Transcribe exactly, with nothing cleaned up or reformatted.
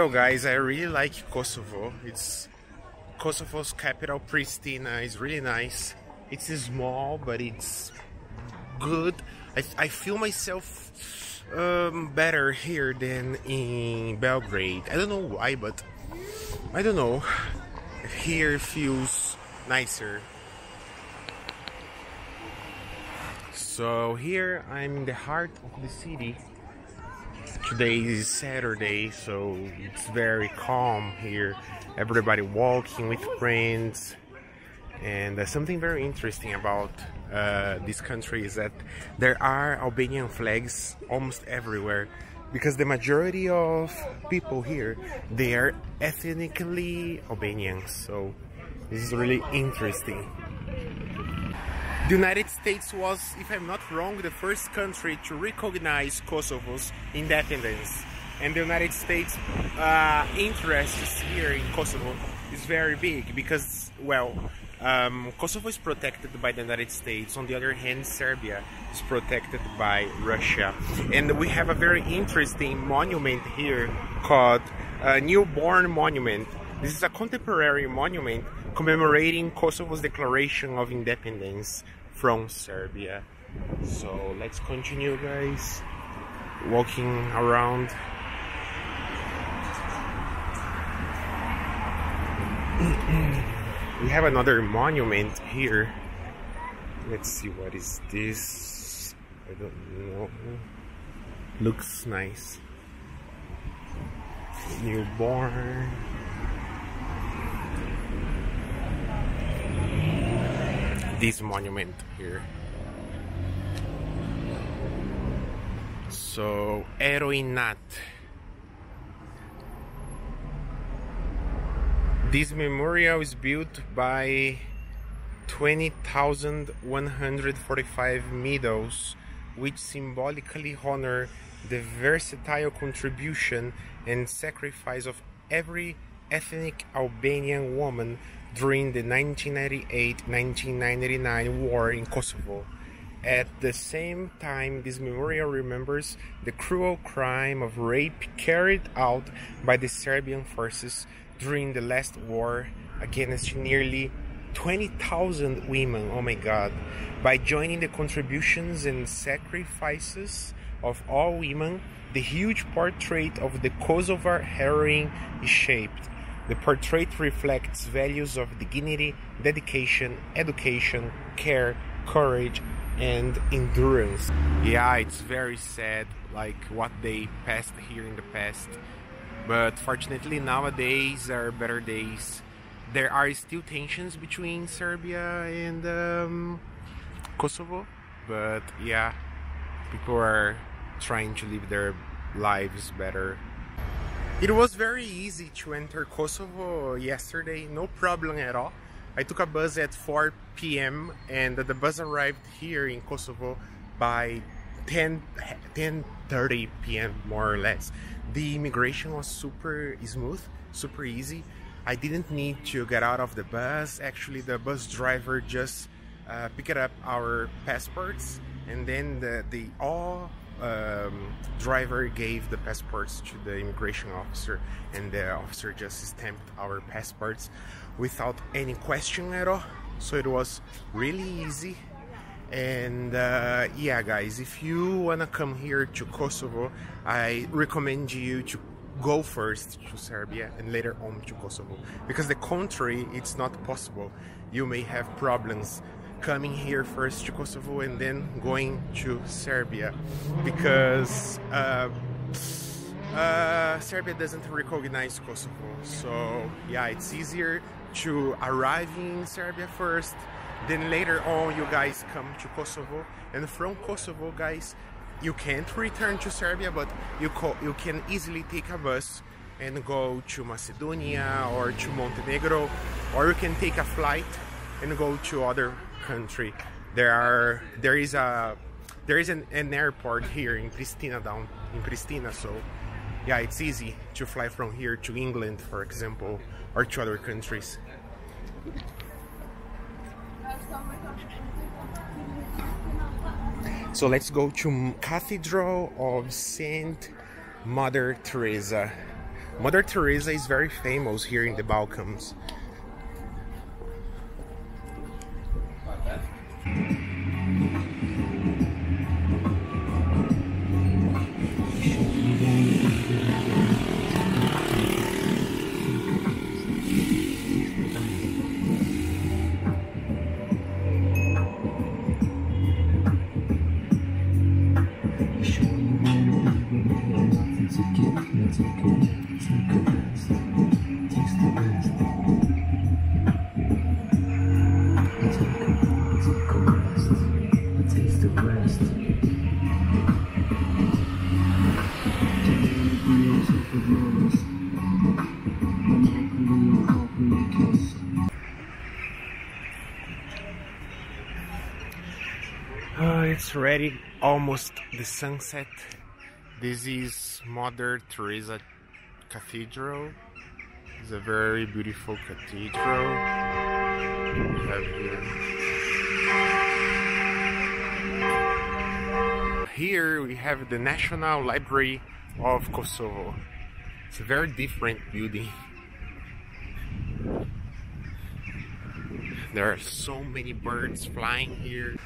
Well guys, I really like Kosovo. It's Kosovo's capital, Pristina, is really nice. It's small, but it's good. I, I feel myself um, better here than in Belgrade. I don't know why, but I don't know. Here feels nicer. So here I'm in the heart of the city. Today is Saturday, so it's very calm here. Everybody walking with friends, and uh, something very interesting about uh, this country is that there are Albanian flags almost everywhere, because the majority of people here, they are ethnically Albanians. So this is really interesting. The United States was, if I'm not wrong, the first country to recognize Kosovo's independence. And the United States' uh, interests here in Kosovo is very big because, well, um, Kosovo is protected by the United States. On the other hand, Serbia is protected by Russia. And we have a very interesting monument here called uh, Newborn Monument. This is a contemporary monument commemorating Kosovo's declaration of independence from Serbia. So let's continue, guys, walking around. We have another monument here. Let's see, what is this? I don't know. Looks nice. Newborn. This monument here. So, Eroinat. This memorial is built by twenty thousand one hundred forty-five medals, which symbolically honor the versatile contribution and sacrifice of every ethnic Albanian woman during the nineteen ninety-eight nineteen ninety-nine war in Kosovo. At the same time, this memorial remembers the cruel crime of rape carried out by the Serbian forces during the last war against nearly twenty thousand women, oh my god, by joining the contributions and sacrifices of all women, the huge portrait of the Kosovar heroine is shaped. The portrait reflects values of dignity, dedication, education, care, courage, and endurance. Yeah, it's very sad, like what they passed here in the past. But fortunately, nowadays there are better days. There are still tensions between Serbia and um, Kosovo, but yeah, people are trying to live their lives better. It was very easy to enter Kosovo yesterday, no problem at all. I took a bus at four p m and the bus arrived here in Kosovo by ten thirty p m more or less. The immigration was super smooth, super easy. I didn't need to get out of the bus. Actually, the bus driver just uh, picked up our passports, and then the, the all Um, driver gave the passports to the immigration officer, and the officer just stamped our passports without any question at all. So it was really easy. And uh, yeah guys, if you wanna come here to Kosovo, I recommend you to go first to Serbia and later on to Kosovo, because the country, it's not possible. You may have problems coming here first to Kosovo and then going to Serbia, because uh, uh, Serbia doesn't recognize Kosovo. So yeah, it's easier to arrive in Serbia first, then later on you guys come to Kosovo, and from Kosovo, guys, you can't return to Serbia, but you, co you can easily take a bus and go to Macedonia or to Montenegro, or you can take a flight and go to other country. There are there is a there is an, an airport here in Pristina, down in Pristina. So yeah, it's easy to fly from here to England, for example, or to other countries. So let's go to Cathedral of Saint Mother Teresa. Mother Teresa is very famous here in the Balkans. Uh, it's already almost the sunset. This is Mother Teresa Cathedral. It's a very beautiful cathedral we have here. Here we have the National Library of Kosovo. It's a very different building. There are so many birds flying here.